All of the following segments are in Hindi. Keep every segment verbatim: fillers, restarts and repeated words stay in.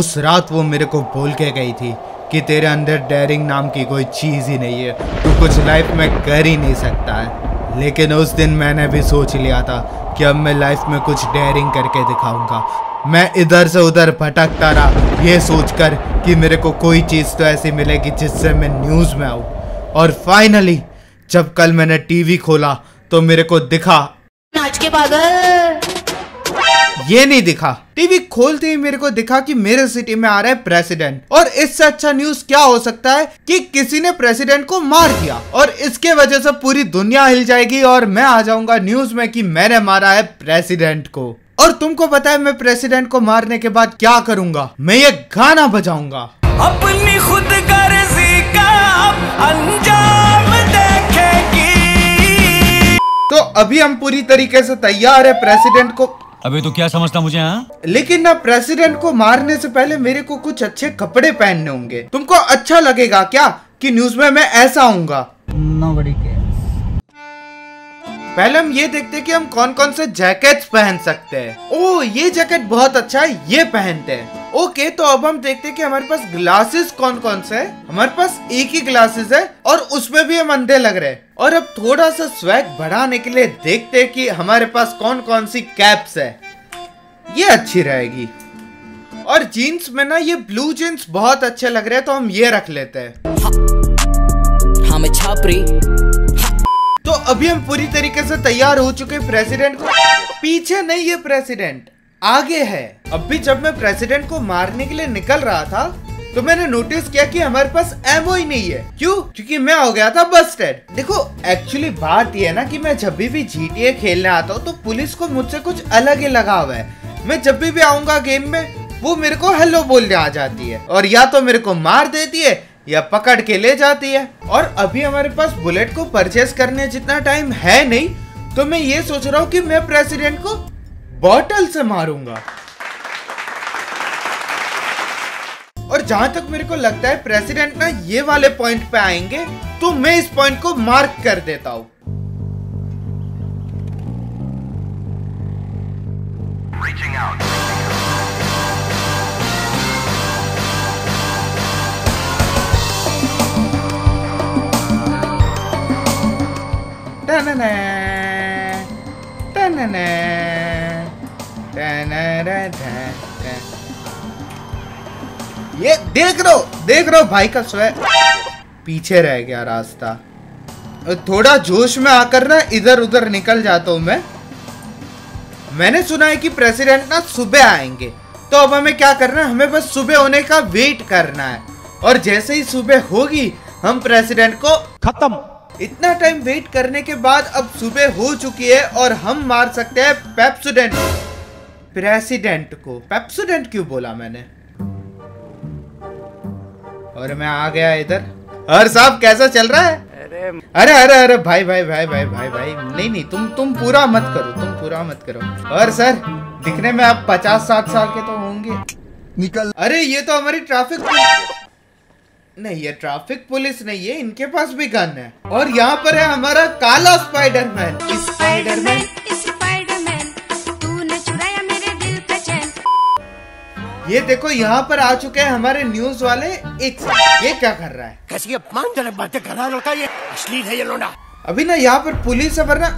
उस रात वो मेरे को बोल के गई थी कि तेरे अंदर डेयरिंग नाम की कोई चीज़ ही नहीं है, तू कुछ लाइफ में कर ही नहीं सकता है। लेकिन उस दिन मैंने भी सोच लिया था कि अब मैं लाइफ में कुछ डेयरिंग करके दिखाऊंगा। मैं इधर से उधर भटकता रहा ये सोचकर कि मेरे को कोई चीज़ तो ऐसी मिलेगी जिससे मैं न्यूज़ में आऊँ। और फाइनली जब कल मैंने टीवी खोला तो मेरे को दिखा नाच के पागल। ये नहीं दिखा, टीवी खोलते ही मेरे को दिखा कि मेरे सिटी में आ रहा है प्रेसिडेंट। और इससे अच्छा न्यूज क्या हो सकता है कि किसी ने प्रेसिडेंट को मार दिया और इसके वजह से पूरी दुनिया हिल जाएगी और मैं आ जाऊंगा न्यूज में कि मैंने मारा है प्रेसिडेंट को। और तुमको पता है मैं प्रेसिडेंट को मारने के बाद क्या करूंगा? मैं ये गाना बजाऊंगा, अपनी खुद गर्जी का अंजाम देखेगी। तो अभी हम पूरी तरीके से तैयार है प्रेसिडेंट को। अबे तो क्या समझता मुझे हा? लेकिन ना, प्रेसिडेंट को मारने से पहले मेरे को कुछ अच्छे कपड़े पहनने होंगे। तुमको अच्छा लगेगा क्या कि न्यूज में मैं ऐसा आऊंगा? Nobody cares। पहले हम ये देखते हैं कि हम कौन कौन से जैकेट्स पहन सकते हैं। ओ, ये जैकेट बहुत अच्छा है, ये पहनते हैं। ओके, तो अब हम देखते हैं कि हमारे पास ग्लासेस कौन कौन से हैं। हमारे पास एक ही ग्लासेस है और उसमें भी हम अंधे लग रहे हैं। और अब थोड़ा सा स्वैग बढ़ाने के लिए देखते हैं कि हमारे पास कौन कौन सी कैप्स है, ये अच्छी रहेगी। और जीन्स में ना ये ब्लू जीन्स बहुत अच्छे लग रहे हैं, तो हम ये रख लेते हैं। तो अभी हम पूरी तरीके से तैयार हो चुके हैं प्रेसिडेंट को। पीछे नहीं, ये प्रेसिडेंट आगे है। अब भी जब मैं प्रेसिडेंट को मारने के लिए निकल रहा था तो मैंने नोटिस किया कि हमारे पास एमओ ही नहीं है। क्यों? क्योंकि मैं हो गया था बस्टेड। देखो, एक्चुअली बात ये है ना कि मैं जब भी जीटीए खेलने आता हूँ तो पुलिस को मुझसे कुछ अलग ही लगाव है। मैं जब भी, भी आऊंगा गेम में, वो मेरे को हेलो बोलने आ जाती है और या तो मेरे को मार देती है या पकड़ के ले जाती है। और अभी हमारे पास बुलेट को परचेस करने जितना टाइम है नहीं, तो मैं ये सोच रहा हूँ कि मैं प्रेसिडेंट को बॉटल से मारूंगा। और जहां तक मेरे को लगता है प्रेसिडेंट ना ये वाले पॉइंट पे आएंगे, तो मैं इस पॉइंट को मार्क कर देता हूँ। ये देख रो देख रो भाई का स्वैग पीछे रह गया रास्ता। थोड़ा जोश में आकर ना इधर उधर निकल जाता हूँ मैं। मैंने सुना है कि प्रेसिडेंट ना सुबह आएंगे, तो अब हमें क्या करना है? हमें बस सुबह होने का वेट करना है और जैसे ही सुबह होगी हम प्रेसिडेंट को खत्म। इतना टाइम वेट करने के बाद अब सुबह हो चुकी है और हम मार सकते हैं पेप्सोडेंट प्रेसिडेंट को। पेप्सोडेंट क्यों बोला मैंने? और मैं आ गया इधर। और साहब कैसा चल रहा है? अरे अरे अरे अरे भाई भाई भाई भाई भाई भाई नहीं नहीं तुम तुम पूरा मत करो, तुम पूरा मत करो। और सर, दिखने में आप पचास साठ साल के तो होंगे। निकल। अरे ये तो हमारी ट्रैफिक नहीं, ये ट्रैफिक पुलिस नहीं है, इनके पास भी गन है। और यहाँ पर है हमारा काला स्पाइडरमैन। स्पाइडरमैन स्पाइडरमैन तूने चुराया मेरे दिल का चैन। ये देखो, यहाँ पर आ चुके हैं हमारे न्यूज वाले। एक ये क्या कर रहा है? कैसी अपमानजनक बातें कर रहा है लड़का, ये अश्लील है ये लोंडा। अभी ना यहाँ पर पुलिस है, वरना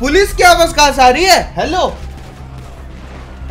पुलिस की आवाज कहाँ से आ रही है? हेलो,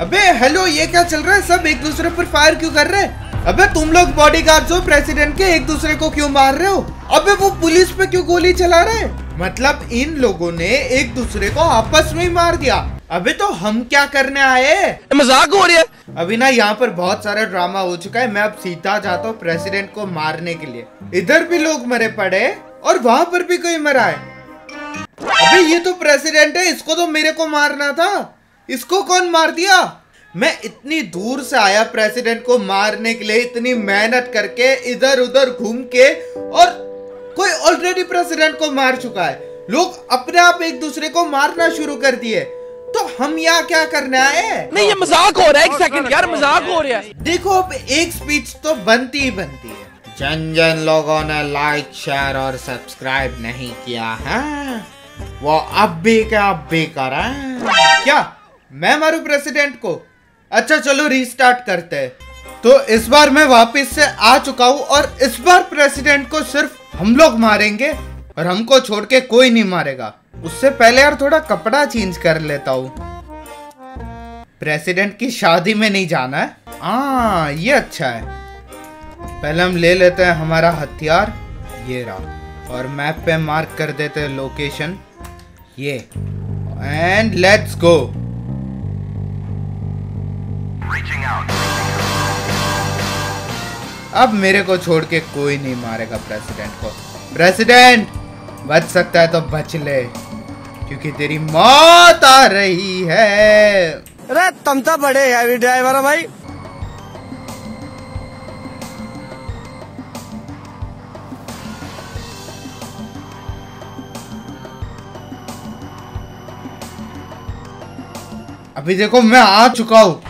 अबे हेलो, ये क्या चल रहा है? सब एक दूसरे पर फायर क्यों कर रहे हैं? अबे तुम लोग बॉडीगार्ड्स हो प्रेसिडेंट के, एक दूसरे को क्यों मार रहे हो? अबे वो पुलिस पे क्यों गोली चला रहे हैं? मतलब इन लोगों ने एक दूसरे को आपस में ही मार दिया। अबे तो हम क्या करने आए? मजाक हो रही है। अभी ना यहाँ पर बहुत सारा ड्रामा हो चुका है। मैं अब सीधा जाता हूँ प्रेसिडेंट को मारने के लिए। इधर भी लोग मरे पड़े और वहाँ पर भी कोई मरा है। अबे ये तो प्रेसिडेंट है, इसको तो मेरे को मारना था, इसको कौन मार दिया? मैं इतनी दूर से आया प्रेसिडेंट को मारने के लिए, इतनी मेहनत करके इधर उधर घूम के, और कोई ऑलरेडी प्रेसिडेंट को मार चुका है। लोग अपने आप एक दूसरे को मारना शुरू कर दिए, तो हम यहाँ क्या करने आए? नहीं, ये मजाक हो रहा है। एक सेकंड यार, मजाक हो रहा है। देखो, अब एक स्पीच तो बनती ही बनती है। जिन जिन लोगों ने लाइक शेयर और सब्सक्राइब नहीं किया है वो अब भी क्या अब भी करें। क्या मैं मारू प्रेसिडेंट को? अच्छा चलो रीस्टार्ट करते हैं। तो इस बार मैं वापस से आ चुका हूँ और इस बार प्रेसिडेंट को सिर्फ हम लोग मारेंगे और हमको छोड़ के कोई नहीं मारेगा। उससे पहले यार थोड़ा कपड़ा चेंज कर लेता हूँ। प्रेसिडेंट की शादी में नहीं जाना है। आ, ये अच्छा है। पहले हम ले लेते हैं हमारा हथियार, ये रहा, और मैप पे मार्क कर देते हैं लोकेशन, ये, एंड लेट्स गो। अब मेरे को छोड़ के कोई नहीं मारेगा प्रेसिडेंट को। प्रेसिडेंट बच सकता है तो बच ले, क्योंकि तेरी मौत आ रही है। अरे तुम तो बड़े हैवी ड्राइवर हो भाई। अभी देखो मैं आ चुका हूँ।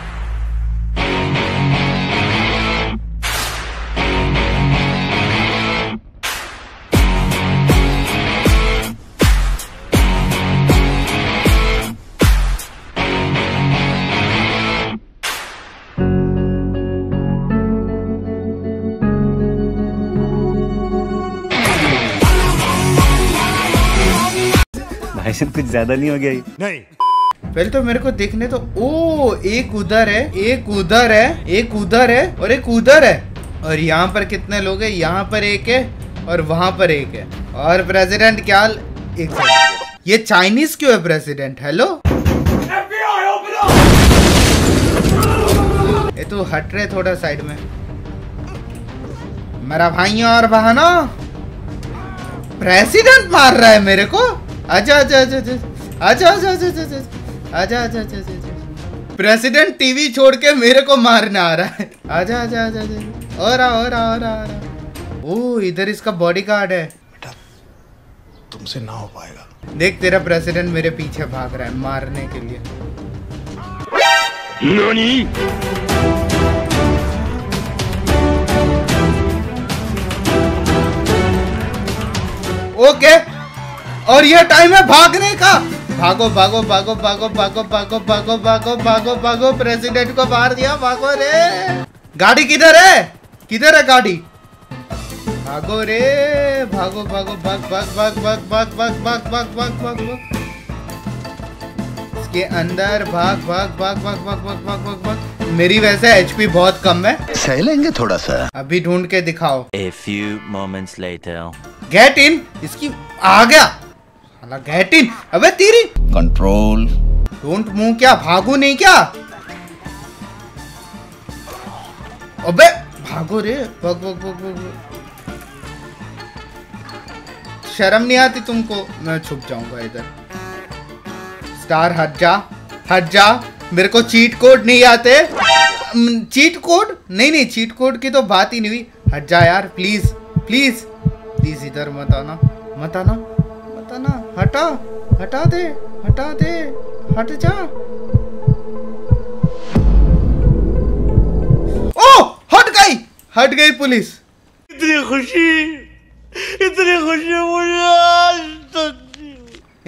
कुछ ज्यादा नहीं हो गया? नहीं, पहले तो मेरे को देखने तो। ओ, एक उधर है, एक उधर है, एक उधर है और एक उधर है। और यहाँ पर कितने लोग हैं? यहाँ पर एक है और वहाँ पर एक है। और प्रेसिडेंट क्या एक ये चाइनीज क्यों है प्रेसिडेंट? हेलो, ये तो हट रहे थोड़ा साइड में मेरा भाई और बहना। प्रेसिडेंट मार रहा है मेरे को। आजा आजा आजा आजा आजा आजा आजा आजा। प्रेसिडेंट टीवी छोड़ के मेरे को मारने आ रहा है। आजा आजा आजा आजा। और आ और आ और आ। ओ, इधर इसका बॉडीगार्ड है। बेटा तुमसे ना हो पाएगा। देख तेरा प्रेसिडेंट मेरे पीछे भाग रहा है मारने के लिए। नोनी ओके, और यह टाइम है भागने का। भागो भागो भागो भागो भागो भागो भागो भागो भागो भागो। प्रेसिडेंट को मार दिया, भागो रे। गाड़ी किधर है? किधर है गाड़ी? भागो रे, भागो भागो भाग भाग भाग भाग भाग भाग भाग भाग भाग भाग। इसके अंदर भाग भाग भाग भाग भाग भाग भाग भाग। मेरी वैसे एचपी बहुत कम है, सही लेंगे थोड़ा सा। अभी ढूंढ के दिखाओ। A few moments later. Get in, इसकी आ गया साला। Get in, अबे तेरी। Control. Don't move क्या? भागू नहीं क्या? अबे भागो रे, भाग भाग भाग भाग। शर्म नहीं आती तुमको? मैं छुप जाऊंगा इधर। स्टार हट जा, हट जा। मेरे को चीट कोड नहीं आते। Cheat code? नहीं नहीं, चीट कोड की तो बात ही नहीं हुई। हट जा यार, प्लीज प्लीज प्लीज। इधर मत आना, मत आना, मत आना। हटा, हटा दे, हटा दे, हट जा। ओ, हट गई, हट गई पुलिस। इतनी खुशी, इतनी खुशी मुझे आज तक।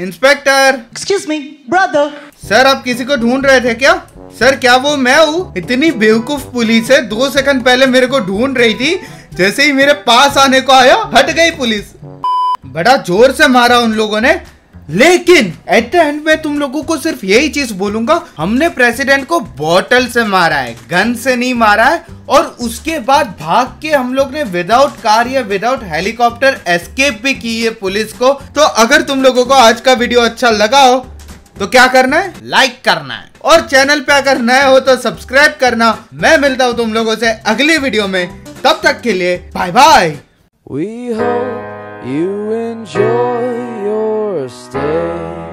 Inspector. Excuse me brother. Sir, आप किसी को ढूंढ रहे थे क्या? सर, क्या वो मैं हूँ? इतनी बेवकूफ पुलिस है, दो सेकंड पहले मेरे को ढूंढ रही थी, जैसे ही मेरे पास आने को आया हट गई पुलिस। बड़ा जोर से मारा उन लोगों ने, लेकिन एट द एंड में तुम लोगों को सिर्फ यही चीज बोलूंगा, हमने प्रेसिडेंट को बॉटल से मारा है, गन से नहीं मारा है। और उसके बाद भाग के हम लोग ने विदाउट कार या विदाउट हेलीकॉप्टर एस्केप भी की है पुलिस को। तो अगर तुम लोगों को आज का वीडियो अच्छा लगा हो तो क्या करना है? लाइक करना है, और चैनल पे अगर नए हो तो सब्सक्राइब करना। मैं मिलता हूँ तुम लोगों से अगली वीडियो में, तब तक के लिए bye bye. We hope you enjoy your stay.